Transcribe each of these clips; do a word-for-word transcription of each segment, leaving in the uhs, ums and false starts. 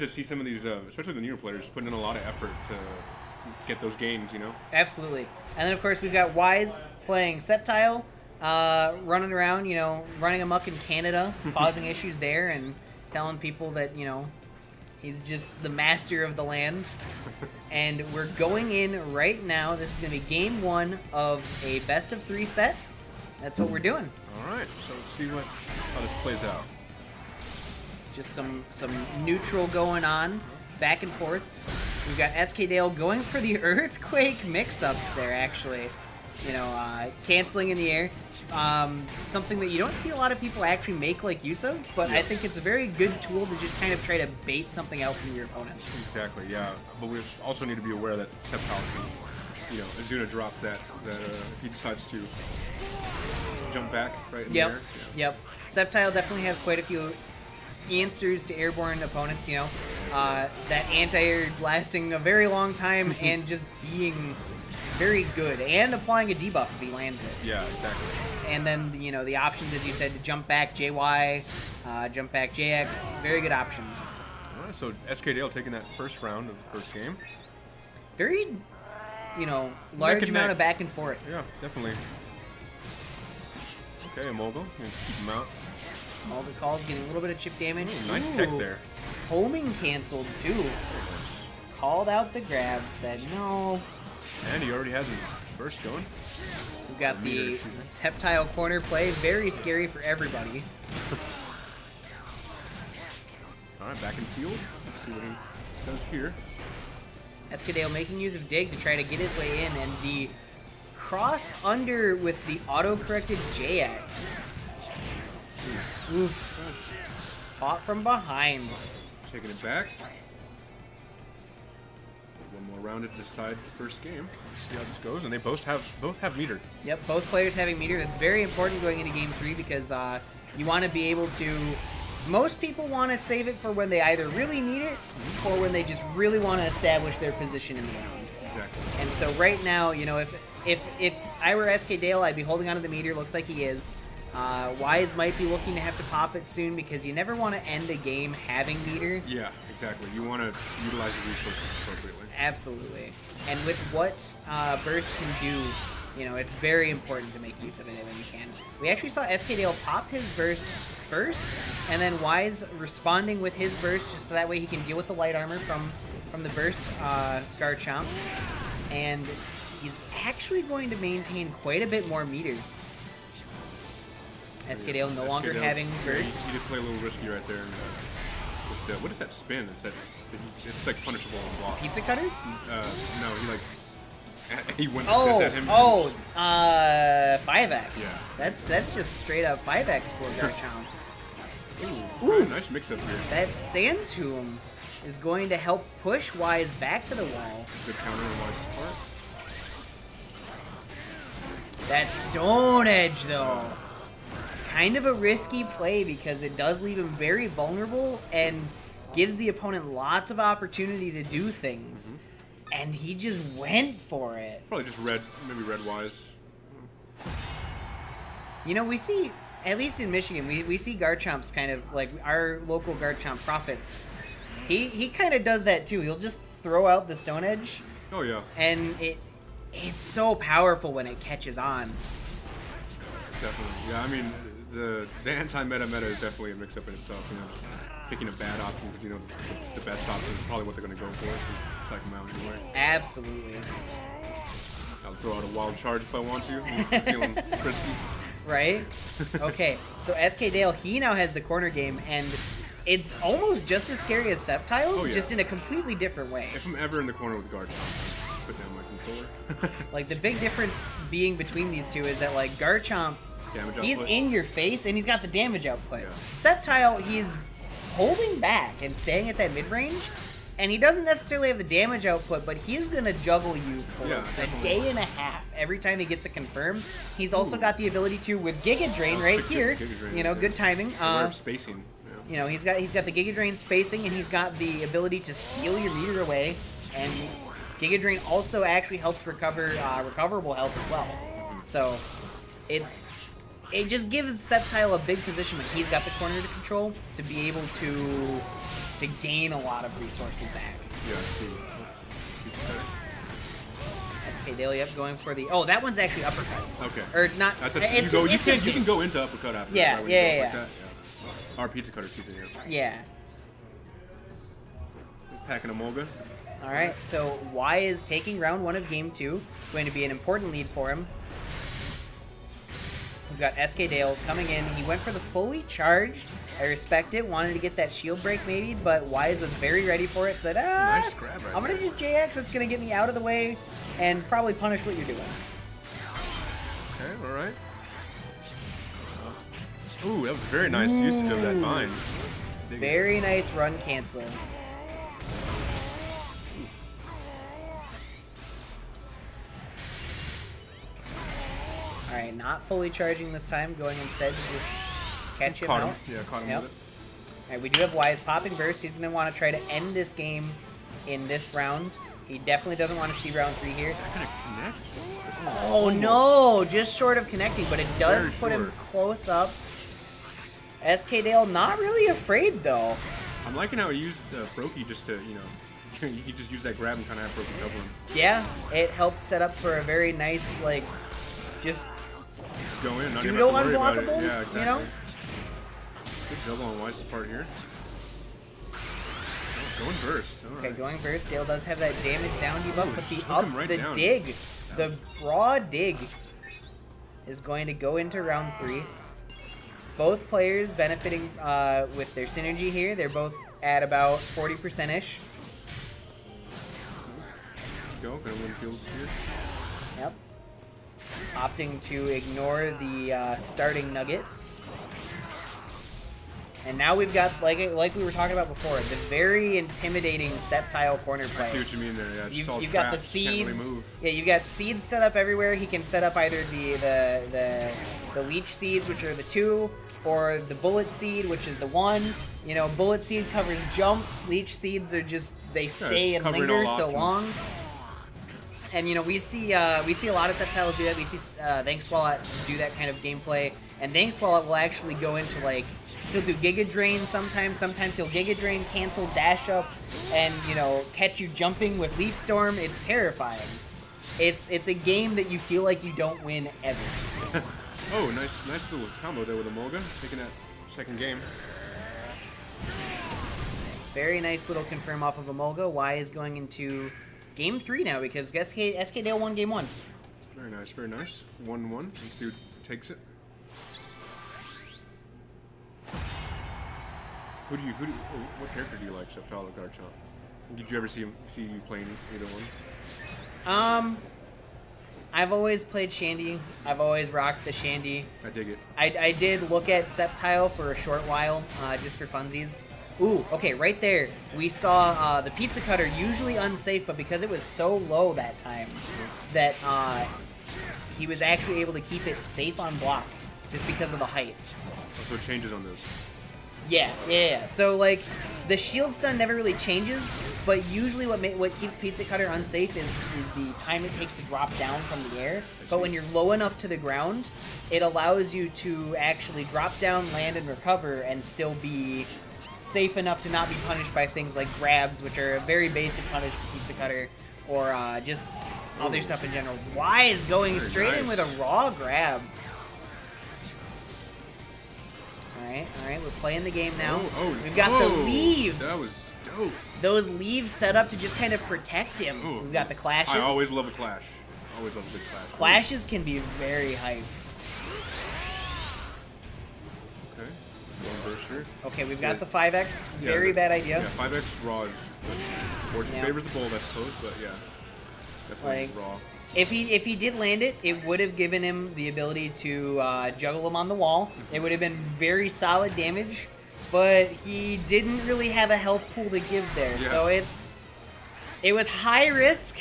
to see some of these, uh, especially the newer players, putting in a lot of effort to get those games, you know? Absolutely. And then, of course, we've got Wise playing Sceptile, uh, running around, you know, running amok in Canada, causing issues there, and telling people that, you know, he's just the master of the land. And we're going in right now. This is going to be game one of a best of three set. That's what we're doing. All right. So let's see what, how this plays out. Just some some neutral going on, back and forths. We've got SKDale going for the earthquake mix-ups there, actually. You know, uh, canceling in the air. Um, something that you don't see a lot of people actually make like use of, but I think it's a very good tool to just kind of try to bait something out from your opponents. Exactly, yeah. But we also need to be aware that Sceptile can, you know, Azuna drops that, that uh, if he decides to jump back right in yep. the air. Yeah. Yep. Sceptile definitely has quite a few answers to airborne opponents, you know. Uh, that anti-air lasting a very long time and just being very good and applying a debuff if he lands it. Yeah, exactly. And then, you know, the options, as you said, to jump back J Y, uh, jump back J X, very good options. All right, so SKDale taking that first round of the first game. Very, you know, large amount neck. of back and forth. Yeah, definitely. Okay, Emolga, going to keep him out. All the calls getting a little bit of chip damage. Ooh, nice Ooh, kick there. Homing canceled too. Called out the grab, said no. And he already has his burst going. We've got the Sceptile corner play. Very scary for everybody. Alright, back in field. Let's see what he does here. SKDale making use of Dig to try to get his way in, and the cross under with the auto-corrected J X. Oof. Caught from behind. Taking it back. One more round to decide the first game. Let's see how this goes, and they both have both have meter. Yep, both players having meter. That's very important going into game three because uh, you want to be able to. Most people want to save it for when they either really need it or when they just really want to establish their position in the round. Exactly. And so right now, you know, if if if I were SKDale, I'd be holding onto the meter. Looks like he is. Uh, Wise might be looking to have to pop it soon because you never want to end the game having meter. Yeah, exactly. You want to utilize the resources appropriately. Absolutely. And with what uh, Burst can do, you know, it's very important to make use of it when you can. We actually saw SKDale pop his bursts first, and then Wise responding with his burst just so that way he can deal with the light armor from, from the burst uh, Garchomp. And he's actually going to maintain quite a bit more meter. SKDale no longer SKDale. having burst. Yeah, you just play a little risky right there. And, uh, with the, what is that spin? It's, that, it's like punishable on block. Pizza cutter? Uh, no, he like he went. Oh, this at him oh, uh, five X. Yeah. That's that's just straight up five X for Garchomp. Ooh, Ooh. Right, nice mix up here. That Sand Tomb is going to help push Wise back to the wall. Good counter on Wise's part. That Stone Edge though. Kind of a risky play because it does leave him very vulnerable and gives the opponent lots of opportunity to do things. Mm-hmm. And he just went for it. Probably just red, maybe red Wise. You know, we see, at least in Michigan, we, we see Garchomp's kind of like our local Garchomp profits. He, he kind of does that too. He'll just throw out the Stone Edge. Oh, yeah. And it it's so powerful when it catches on. Definitely. Yeah, I mean, The, the anti-meta meta is definitely a mix-up in itself, you know, picking a bad option because, you know, the, the best option is probably what they're going to go for, so psych them out anyway. Absolutely. I'll throw out a wild charge if I want to, I'm feeling frisky. Right? Okay, so SKDale, he now has the corner game, and it's almost just as scary as Sceptile's, oh, yeah. just in a completely different way. If I'm ever in the corner with Garchomp, put down my controller. Like, the big difference being between these two is that, like, Garchomp, he's in your face, and he's got the damage output. Yeah. Sceptile, he's holding back and staying at that mid-range, and he doesn't necessarily have the damage output, but he's going to juggle you for yeah, a day and a half every time he gets a confirm. He's Ooh. also got the ability to, with Giga Drain yeah, right here, Giga Drain, you know, yeah. good timing. Uh, spacing. Yeah. You know, he's got, he's got the Giga Drain spacing, and he's got the ability to steal your meter away, and Giga Drain also actually helps recover uh, recoverable health as well. Mm-hmm. So, it's... It just gives Sceptile a big position when he's got the corner to control to be able to to gain a lot of resources back. Yeah, SKDale, yep, going for the... Oh, that one's actually uppercut. Okay. Or not... It's you, just, go, you, it's can, just you can go into uppercut after yeah, that. that yeah, yeah, like yeah. Our pizza cutter season here. Yeah. Packing Emolga. All right, so Wise taking round one of game two. It's going to be an important lead for him. We've got SKDale coming in. He went for the fully charged. I respect it. Wanted to get that shield break maybe, but Wise was very ready for it. Said, ah, nice grab right I'm going to use J X. It's going to get me out of the way and probably punish what you're doing. Okay, all right. Ooh, that was a very nice Ooh. usage of that bind. Very it. nice run cancel. Alright, not fully charging this time, going instead to just catch him caught out. Him. Yeah, caught him yep. with it. Alright, we do have Wise popping burst. He's going to want to try to end this game in this round. He definitely doesn't want to see round three here. Is that going to connect? Oh, oh no, just short of connecting, but it does Very put short. him close up. SKDale not really afraid though. I'm liking how he used uh, Froakie just to, you know, you could just use that grab and kind of have Froakie double him. Yeah, it helped set up for a very nice, like, just, just go in, pseudo unblockable, yeah, exactly. you know? Good double on Wise's part here. Oh, going burst. All okay, right. going burst. Dale does have that damage down debuff, Ooh, but the up, right the down. dig. The broad dig is going to go into round three. Both players benefiting uh, with their synergy here. They're both at about forty percent-ish. Go, gonna win fields here. Yep. Opting to ignore the uh, starting nugget. And now we've got, like like we were talking about before, the very intimidating Sceptile corner play. I see what you mean there, yeah. You've, you've got the seeds. Really yeah, you've got seeds set up everywhere. He can set up either the, the the the leech seeds, which are the two, or the bullet seed, which is the one. You know, bullet seed covers jumps. Leech seeds are just they stay yeah, and linger so long. And you know, we see uh, we see a lot of Sceptiles do that. We see uh, Thanks Swalot do that kind of gameplay, and Thanks Swalot will actually go into like. He'll do Giga Drain sometimes. Sometimes he'll Giga Drain, cancel, dash up, and, you know, catch you jumping with Leaf Storm. It's terrifying. It's it's a game that you feel like you don't win ever. oh, nice nice little combo there with Emolga. Taking that second game. It's very nice little confirm off of Emolga. Wise going into game three now because SK, SKDale won game one. Very nice, very nice. One one. Let's see who takes it. Who do you, who do you, what character do you like, Sceptile or Garchomp? Did you ever see see you playing either one? Um, I've always played Shandy. I've always rocked the Shandy. I dig it. I, I did look at Sceptile for a short while, uh, just for funsies. Ooh, okay, right there. We saw uh, the pizza cutter, usually unsafe, but because it was so low that time, that uh, he was actually able to keep it safe on block, just because of the height. So it changes on those. Yeah, yeah. So like, the shield stun never really changes, but usually what ma what keeps Pizza Cutter unsafe is, is the time it takes to drop down from the air. But when you're low enough to the ground, it allows you to actually drop down, land, and recover, and still be safe enough to not be punished by things like grabs, which are a very basic punish for Pizza Cutter, or uh, just Ooh. other stuff in general. Wise going very straight nice. in with a raw grab. Alright, alright, we're playing the game now. Oh, oh, We've got oh, the leaves. That was dope. Those leaves set up to just kind of protect him. Ooh, We've got the clashes. I always love a clash. I always love a big clash. Clashes can be very hype. Okay. One burst here. Okay, we've got yeah. the five X. Very yeah, bad idea. Yeah, five X raw. Fortune yeah. favors the bold, I suppose, but yeah. Definitely like, raw. If he if he did land it, it would have given him the ability to uh, juggle him on the wall. It would have been very solid damage, but he didn't really have a health pool to give there. Yeah. So it's it was high risk.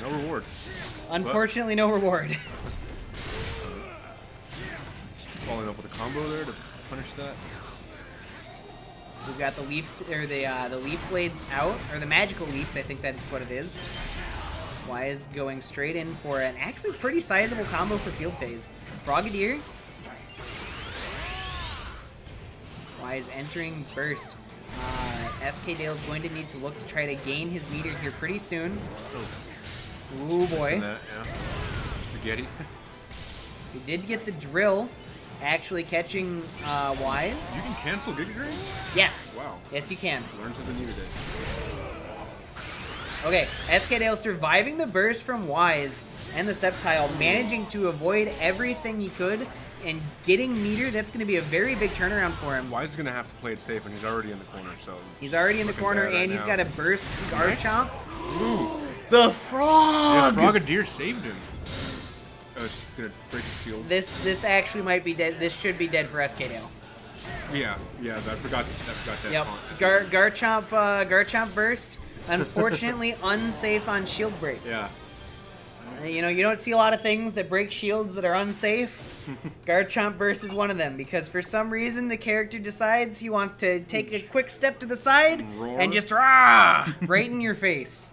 No reward. Unfortunately, but no reward. Following up with a combo there to punish that. We've got the leaves or the uh, the leaf blades out, or the magical leaves. I think that's what it is. Wise going straight in for an actually pretty sizable combo for field phase. Frogadier. Wise entering burst. Uh, SKDale is going to need to look to try to gain his meter here pretty soon. Oh, ooh, boy. That, yeah. Spaghetti. He did get the drill, actually catching uh, Wise. You can cancel Giga Drain? Yes. Wow. Yes, you can. Learn something new today. Okay, SKDale surviving the burst from Wise and the Sceptile, managing to avoid everything he could and getting meter. That's going to be a very big turnaround for him. Wise is going to have to play it safe, and he's already in the corner. So he's already in the corner, and right he's now. got a burst Garchomp. Ooh. The frog! Yeah, Frogadier saved him. I was going to break his shield. This this actually might be dead. This should be dead for SKDale. Yeah, yeah, I forgot, I forgot that. Yep. Gar Garchomp, uh, Garchomp burst. Unfortunately, unsafe on shield break. Yeah. You know, you don't see a lot of things that break shields that are unsafe. Garchomp burst is one of them, because for some reason the character decides he wants to take a quick step to the side and, and just rah, right in your face.